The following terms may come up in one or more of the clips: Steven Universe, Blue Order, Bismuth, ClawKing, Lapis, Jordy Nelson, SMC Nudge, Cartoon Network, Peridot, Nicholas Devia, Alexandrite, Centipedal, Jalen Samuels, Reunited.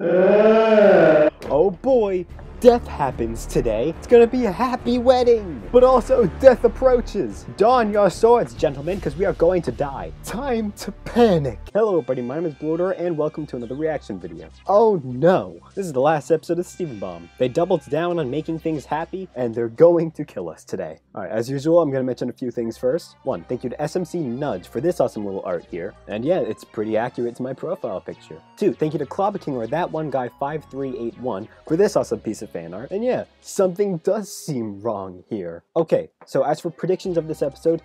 Oh boy, death happens today. It's gonna be a happy wedding, but also death approaches. Don your swords, gentlemen, because we are going to die. Time to panic. Hello everybody, my name is Blue Order, and welcome to another reaction video. Oh no, this is the last episode of Steven Bomb. They doubled down on making things happy, and they're going to kill us today. Alright, as usual, I'm gonna mention a few things first. One, thank you to SMC Nudge for this awesome little art here. And yeah, it's pretty accurate to my profile picture. Two, thank you to ClawKing or that one guy 5381 for this awesome piece of fan art. And yeah, something does seem wrong here. Okay, so as for predictions of this episode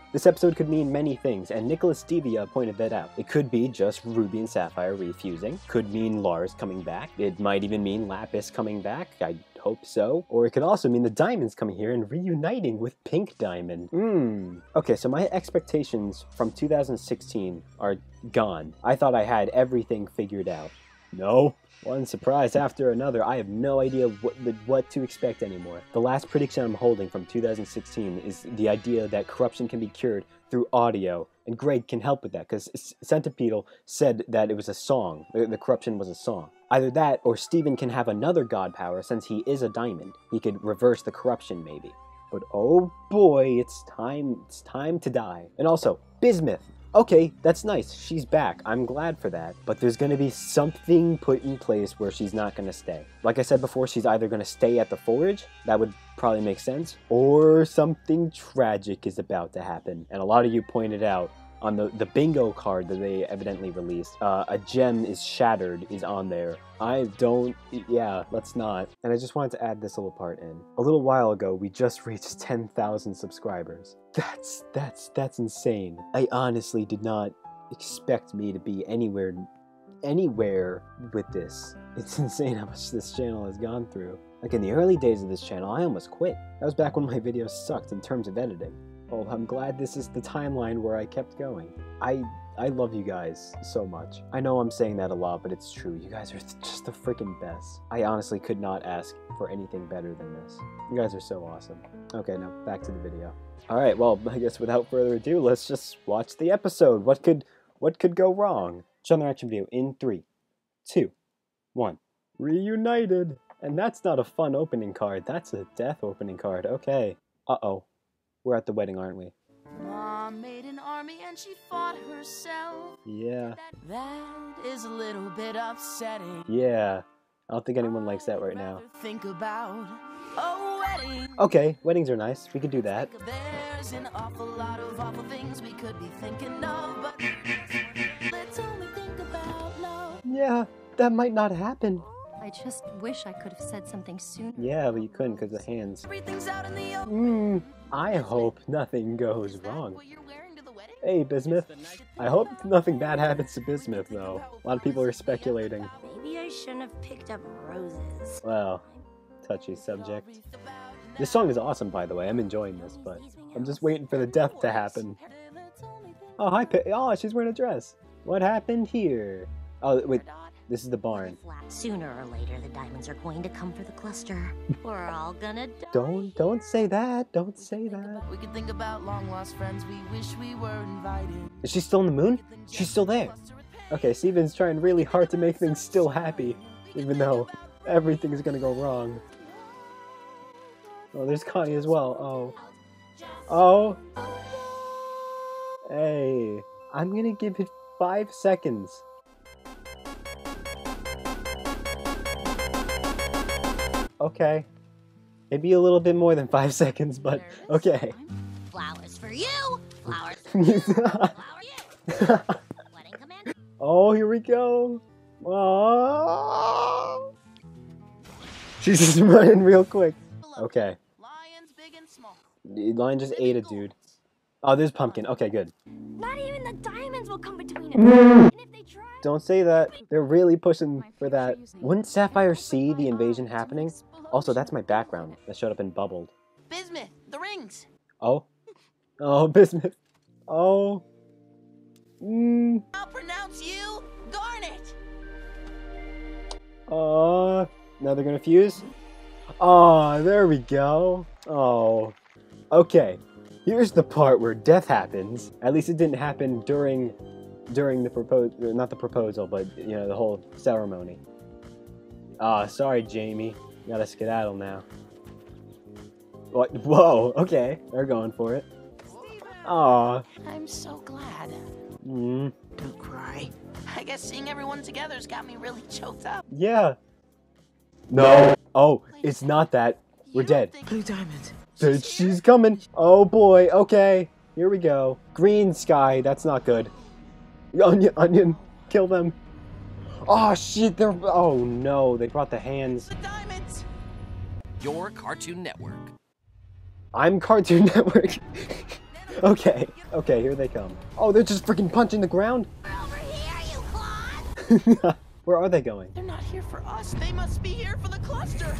could mean many things, and Nicholas Devia pointed that out. It could be just Ruby and Sapphire refusing, could mean Lars coming back, it might even mean Lapis coming back, I hope so. Or it could also mean the diamonds coming here and reuniting with Pink Diamond. Okay, so my expectations from 2016 are gone. I thought I had everything figured out. No. One surprise after another, I have no idea what to expect anymore. The last prediction I'm holding from 2016 is the idea that corruption can be cured through audio, and Greg can help with that, because Centipedal said that it was a song, the corruption was a song. Either that, or Steven can have another god power since he is a diamond. He could reverse the corruption maybe. But oh boy, it's time to die. And also, Bismuth! Okay, that's nice, she's back, I'm glad for that, but there's gonna be something put in place where she's not gonna stay. Like I said before, she's either gonna stay at the forge, that would probably make sense, or something tragic is about to happen. And a lot of you pointed out, on the bingo card that they evidently released, a gem is shattered, is on there. I don't, yeah, let's not. And I just wanted to add this little part in. A little while ago, we just reached 10,000 subscribers. That's insane. I honestly did not expect me to be anywhere with this. It's insane how much this channel has gone through. Like in the early days of this channel, I almost quit. That was back when my videos sucked in terms of editing. Oh, I'm glad this is the timeline where I kept going. I love you guys so much. I know I'm saying that a lot, but it's true. You guys are just the freaking best. I honestly could not ask for anything better than this. You guys are so awesome. Okay, now back to the video. All right, well, I guess without further ado, let's just watch the episode. What could go wrong? Show the reaction video in 3, 2, 1. Reunited. And that's not a fun opening card. That's a death opening card. Okay. Uh-oh. We're at the wedding, aren't we? Mom made an army and she fought herself. Yeah. That is a little bit upsetting. Yeah. I don't think anyone likes that right now. Think about a wedding. Okay, weddings are nice. We could do that. There's an awful lot of awful things we could be thinking of, but let's only think about love. Yeah, that might not happen. I just wish I could have said something sooner. Yeah, but you couldn't because the hands. Everything's out in the open. I hope nothing goes wrong. What you're wearing to the wedding? Hey, Bismuth. I hope nothing bad happens to Bismuth, though. A lot of people are speculating. Maybe I shouldn't have picked up roses. Well, touchy subject. This song is awesome, by the way. I'm enjoying this, but I'm just waiting for the death to happen. Oh, hi, oh, she's wearing a dress. What happened here? Oh, wait. This is the barn. Sooner or later, the diamonds are going to come for the cluster. We're all gonna die. Don't say that. Don't say that. We could think about long-lost friends we wish we were invited. Is she still on the moon? She's still there. Okay, Steven's trying really hard to make things still happy, even though everything's gonna go wrong. Oh, there's Connie as well. Oh. Oh. Hey. I'm gonna give it 5 seconds. Okay, maybe a little bit more than 5 seconds, but okay. Flowers for you. Flowers. For you. Flowers for you. Wedding commander. Oh, here we go. Oh. She's just running real quick. Okay. Lions big and small. The lion just ate a dude. Oh, there's pumpkin. Okay, good. Not even the diamonds will come between us. Don't say that. They're really pushing for that. Wouldn't Sapphire see the invasion happening? Also, that's my background that showed up in Bubbled. Bismuth, the rings. Oh. Oh, Bismuth. Oh. I'll pronounce you Garnet. Now they're gonna fuse. Oh, there we go. Oh. Okay. Here's the part where death happens. At least it didn't happen during the proposal, not the proposal, but, you know, the whole ceremony. Oh, sorry, Jamie. You gotta skedaddle now. What? Whoa, okay. They're going for it. Aw. I'm so glad. Mm. Don't cry. I guess seeing everyone together's got me really choked up. Yeah. No. Oh, it's not that. We're dead. Blue Diamond. Dude, she's coming. Oh boy, okay. Here we go. Green sky, that's not good. Onion, onion, kill them. Oh shit, they're, oh no, they brought the hands. The diamonds. Your Cartoon Network. I'm Cartoon Network. Okay, okay, here they come. Oh, they're just freaking punching the ground. Over here, you Claw. Where are they going? They're not here for us. They must be here for the cluster.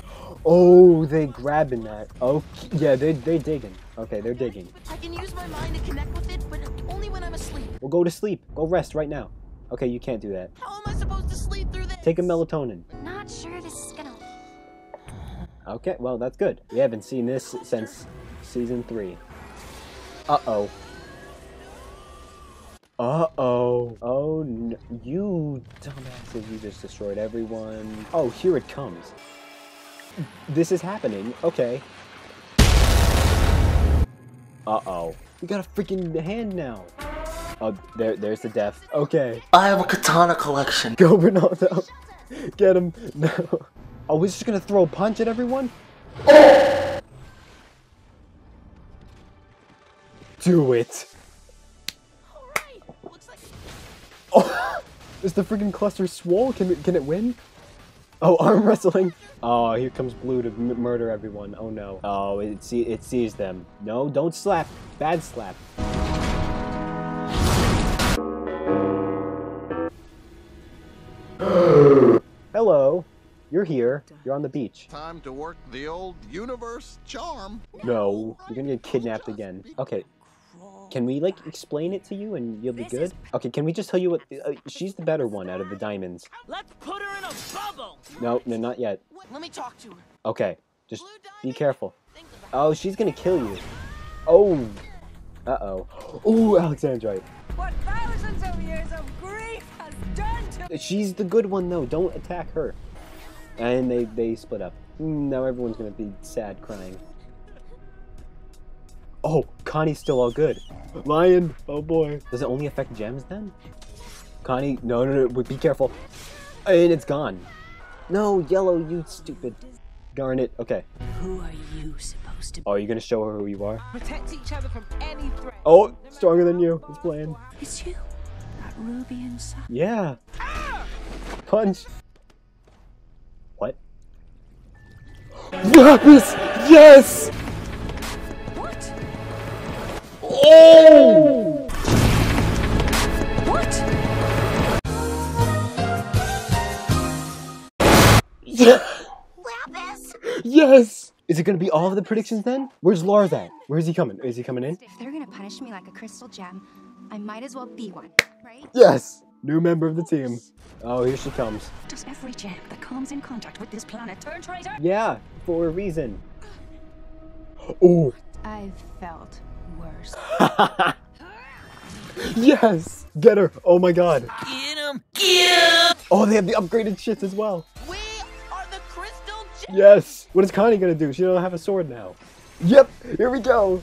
Oh, they grabbing that. Oh, yeah, they digging. Okay, they're digging. I can use my mind to connect with it, but only when I'm asleep. Well, go to sleep. Go rest right now. Okay, you can't do that. How am I supposed to sleep through this? Take a melatonin. Not sure this is gonna... Okay, well, that's good. We haven't seen this since season 3. Uh-oh. Uh-oh. Oh, no. You dumbasses, you just destroyed everyone. Oh, here it comes. This is happening. Okay. Uh-oh. We got a freaking hand now. Oh, there's the death. Okay. I have a katana collection. Go, Ronaldo. Get him. No. Oh, we're just gonna throw a punch at everyone? Oh! Do it. Oh, is the freaking cluster swole? Can it win? Oh, arm wrestling. Oh, here comes Blue to murder everyone. Oh no. Oh, it sees them. No, don't slap. Bad slap. Hello. You're here. You're on the beach. Time to work the old universe charm. No, you're gonna get kidnapped again. Okay. Can we, like, explain it to you and you'll be good? Okay, can we just tell you what... she's the better one out of the diamonds. Let's put her in a bubble! No, no, not yet. Let me talk to her. Okay, just be careful. Oh, she's gonna kill you. Oh! Uh-oh. Oh, Alexandrite. What thousands of years of grief has done to... She's the good one, though. Don't attack her. And they split up. Now everyone's gonna be sad crying. Oh, Connie's still all good. Lion, oh boy. Does it only affect gems then? Connie, no, no, no, be careful. And it's gone. No, yellow, you stupid. Darn it, okay. Who are you supposed to be? Oh, you're gonna show her who you are? Protect each other from any threat. Oh, stronger than you, it's playing. It's you, that ruby inside. Yeah. Ah! Punch. What? Lapis, yes! Oh! What? Yeah. Lapis. Yes. Is it gonna be all of the predictions then? Where's Lars at? Where is he coming? Is he coming in? If they're gonna punish me like a crystal gem, I might as well be one, right? Yes. New member of the team. Oh, here she comes. Does every gem that comes in contact with this planet turn traitor? Yeah, for a reason. Oh. I've felt. Yes! Get her! Oh my god! Get him! Get him! Oh, they have the upgraded shits as well. We are the crystal gems. Yes! What is Connie gonna do? She don't have a sword now. Yep! Here we go!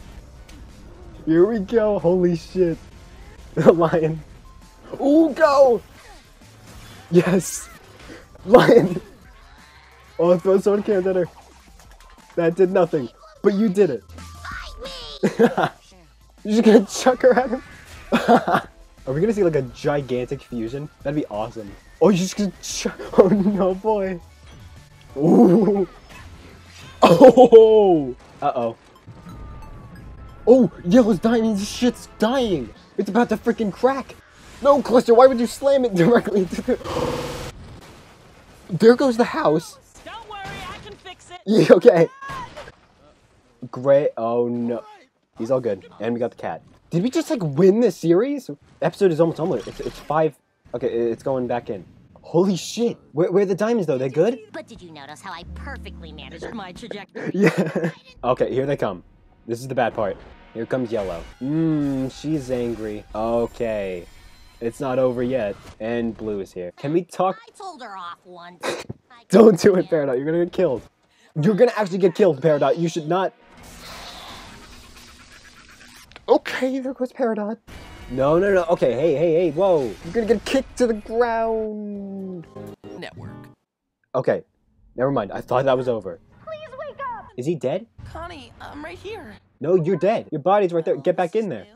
Here we go! Holy shit! The lion! Ooh, go! Yes! Lion! Oh, throw a sword cannon at her. That did nothing, but you did it. Fight me! You're just gonna chuck her at him? Are we gonna see like a gigantic fusion? That'd be awesome. Oh, you're just gonna chuck. Oh no, boy. Ooh. Oh. Uh-oh. Oh, yellow's dying. This shit's dying. It's about to freaking crack. No, Cluster, why would you slam it directly into the... There goes the house. Don't worry, I can fix it. Yeah, okay. Great. Oh no. He's all good, and we got the cat. Did we just like win this series? The episode is almost over. It's 5. Okay, it's going back in. Holy shit! Where are the diamonds though? They're good. But did you notice how I perfectly managed my trajectory? Yeah. Okay, here they come. This is the bad part. Here comes yellow. She's angry. Okay, it's not over yet. And blue is here. Can we talk? I told her off once. Don't do it, Peridot. You're gonna get killed. You're gonna actually get killed, Peridot. You should not. Okay, there goes Peridot. No, no, no. Okay, hey, hey, hey, whoa. You're gonna get kicked to the ground. Network. Okay, never mind. I thought that was over. Please wake up. Is he dead? Connie, I'm right here. No, you're dead. Your body's right there. Get back in there.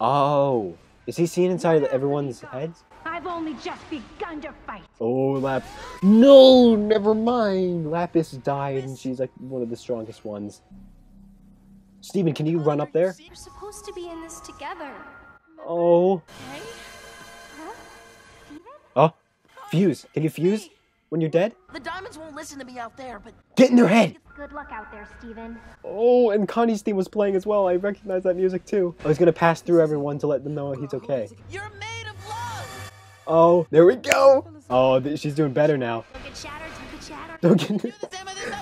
Oh, is he seen inside of everyone's heads? I've only just begun to fight. Oh, Lap. No, never mind. Lapis died, and she's like one of the strongest ones. Steven, can you run up there? We're supposed to be in this together. Oh. Right? Huh? Oh, fuse. Can you fuse when you're dead? The diamonds won't listen to me out there, but get in their head. Good luck out there, Steven. Oh, and Connie's theme was playing as well. I recognize that music too. Oh, he's gonna pass through everyone to let them know he's okay. You're made of love. Oh, there we go. Oh, she's doing better now. Don't get shattered. Don't get shattered.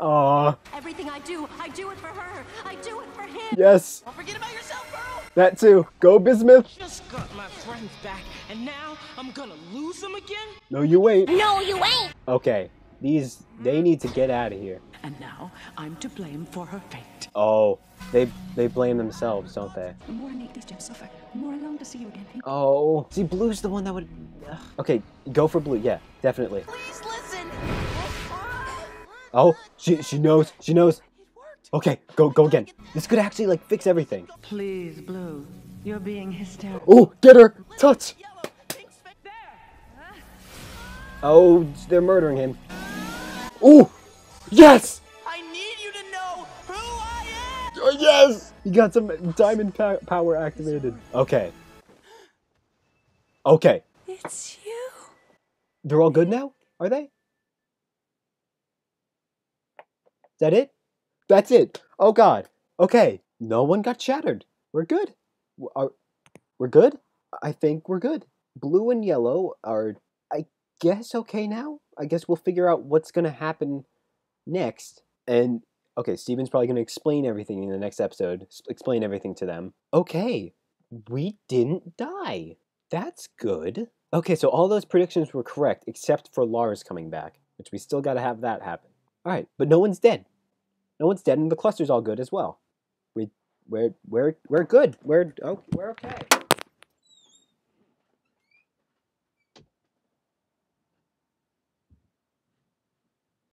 Aw. Everything I do it for her. I do it for him. Yes. Don't forget about yourself, girl. That too. Go, Bismuth. Just got my friends back, and now I'm gonna lose them again? No, you wait. No, you wait. Okay. These, they need to get out of here. And now I'm to blame for her fate. Oh, they blame themselves, don't they? More long to see you again. Oh. See, Blue's the one that would... Ugh. Okay, go for Blue. Yeah, definitely. Please listen. Oh, she knows, she knows. Okay, go again. This could actually like fix everything. Please, Blue, you're being hysterical. Oh, get her, touch. Oh, they're murdering him. Oh, yes. I need you to know who I am. Oh, yes. You got some diamond power activated. Okay. Okay. It's you. They're all good now, are they? That it? That's it. Oh God. Okay. No one got shattered. We're good. We're good? I think we're good. Blue and yellow are, I guess, okay now? I guess we'll figure out what's going to happen next. And, okay, Steven's probably going to explain everything in the next episode. Explain everything to them. Okay. We didn't die. That's good. Okay, so all those predictions were correct, except for Lara's coming back, which we still got to have that happen. All right, but no one's dead. No one's dead, and the cluster's all good as well. We're good. We're okay.